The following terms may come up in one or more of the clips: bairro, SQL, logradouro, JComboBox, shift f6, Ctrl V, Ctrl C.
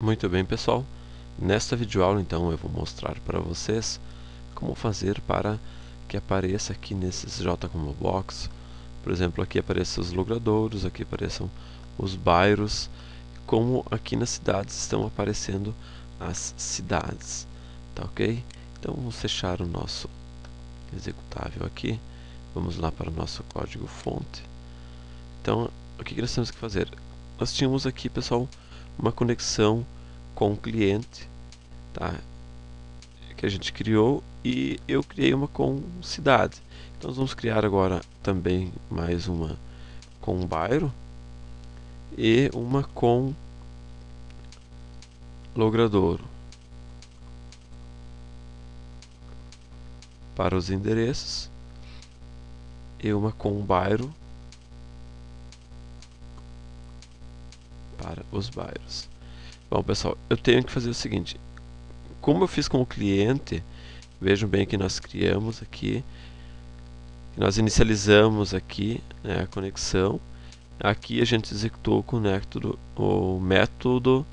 Muito bem, pessoal, nesta videoaula então eu vou mostrar para vocês como fazer para que apareça aqui nesses JComboBox, por exemplo, aqui apareçam os logradouros, aqui apareçam os bairros, como aqui nas cidades estão aparecendo as cidades, tá ok? Então vamos fechar o nosso executável aqui, vamos lá para o nosso código fonte. Então o que nós temos que fazer? Nós tínhamos aqui, pessoal, uma conexão com o cliente, tá? Que a gente criou, e eu criei uma com cidade. Então nós vamos criar agora também mais uma com bairro e uma com logradouro para os endereços e uma com bairro para os bairros. Bom, pessoal, eu tenho que fazer o seguinte: como eu fiz com o cliente, vejam bem que nós criamos aqui, nós inicializamos aqui, né, a conexão. Aqui a gente executou o método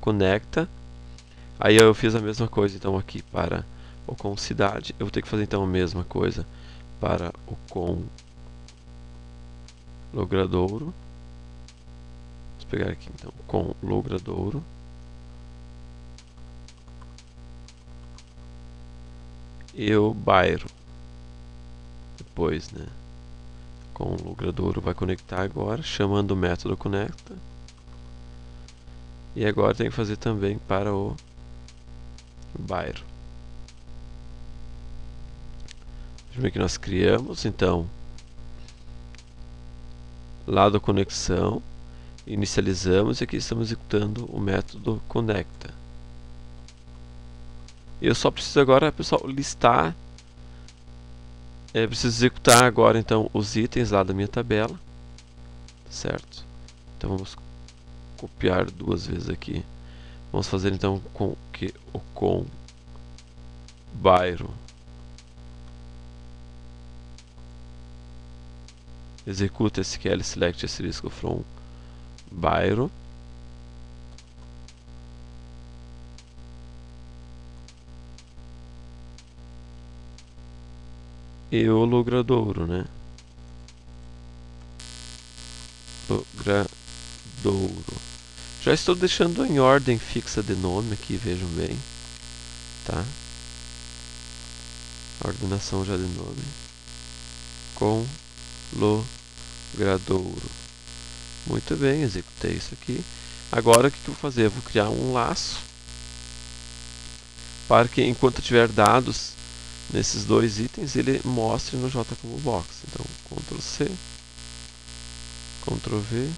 conecta. Aí eu fiz a mesma coisa então aqui para o com cidade. Eu vou ter que fazer então a mesma coisa para o com logradouro. Pegar aqui então com logradouro, e o bairro depois, né, com logradouro vai conectar agora chamando o método conecta, e agora tem que fazer também para o bairro. Veja que nós criamos então lá da conexão, inicializamos e aqui estamos executando o método conecta. Eu só preciso agora, pessoal, listar, preciso executar agora então os itens lá da minha tabela, certo? Então vamos copiar duas vezes aqui, vamos fazer então com que o com bairro executa SQL select asterisco from bairro, e o logradouro, né? Logradouro. Já estou deixando em ordem fixa de nome aqui, vejam bem, tá? Ordenação já de nome com logradouro. Muito bem, executei isso aqui. Agora o que eu vou fazer? Eu vou criar um laço para que, enquanto eu tiver dados nesses dois itens, ele mostre no JComboBox. Então, Ctrl C, Ctrl V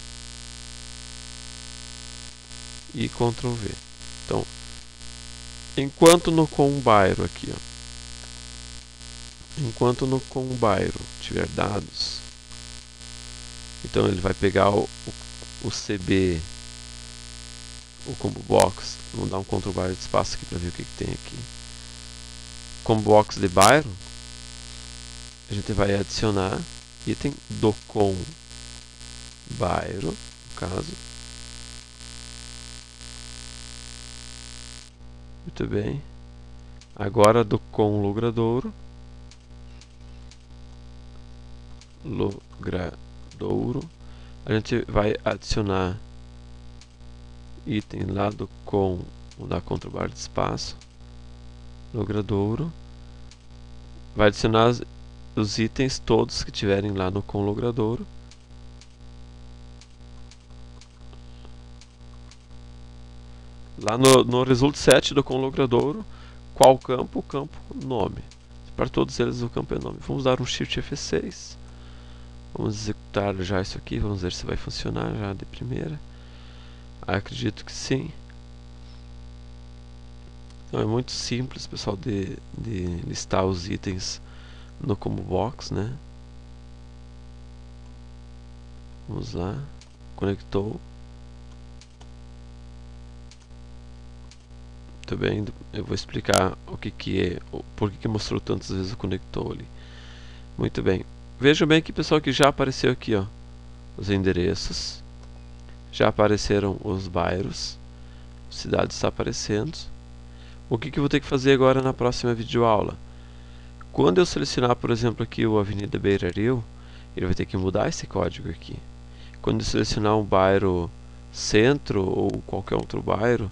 e Ctrl V. Então, enquanto no com bairro aqui, ó, enquanto no com bairro tiver dados, então ele vai pegar o CB, o ComboBox. Vamos dar um Ctrl bar de espaço aqui para ver o que tem aqui. ComboBox de bairro, a gente vai adicionar item do com bairro, no caso. Muito bem. Agora do com logradouro. Logradouro. A gente vai adicionar item lá do com, mudar Ctrl bar de espaço, logradouro, vai adicionar os itens todos que tiverem lá no com logradouro, lá no result set do com logradouro. Qual campo? O campo nome. Para todos eles o campo é nome. Vamos dar um shift f6. Vamos executar já isso aqui, vamos ver se vai funcionar já de primeira. Acredito que sim. Então é muito simples, pessoal, de listar os itens no ComboBox, né? Vamos lá, conectou. Muito bem, eu vou explicar o que que é, por que mostrou tantas vezes o conectou ali. Muito bem. Vejam bem que, pessoal, que já apareceu aqui, ó, os endereços, já apareceram os bairros, cidade está aparecendo. O que eu vou ter que fazer agora na próxima videoaula? Quando eu selecionar, por exemplo, aqui o Avenida Beira-Rio, ele vai ter que mudar esse código aqui. Quando eu selecionar um bairro centro ou qualquer outro bairro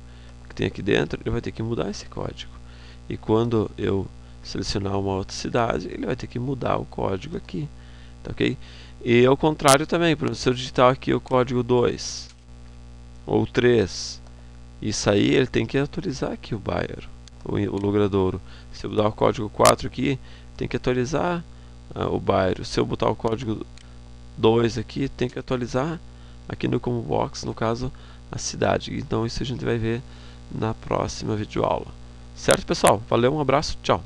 que tem aqui dentro, ele vai ter que mudar esse código. E quando eu selecionar uma outra cidade, ele vai ter que mudar o código aqui, tá ok? E ao contrário também, por exemplo, se eu digitar aqui o código 2 ou 3, isso aí ele tem que atualizar aqui o bairro, o logradouro. Se eu botar o código 4 aqui, tem que atualizar o bairro. Se eu botar o código 2 aqui, tem que atualizar aqui no ComboBox, no caso, a cidade. Então isso a gente vai ver na próxima videoaula. Certo, pessoal? Valeu, um abraço, tchau!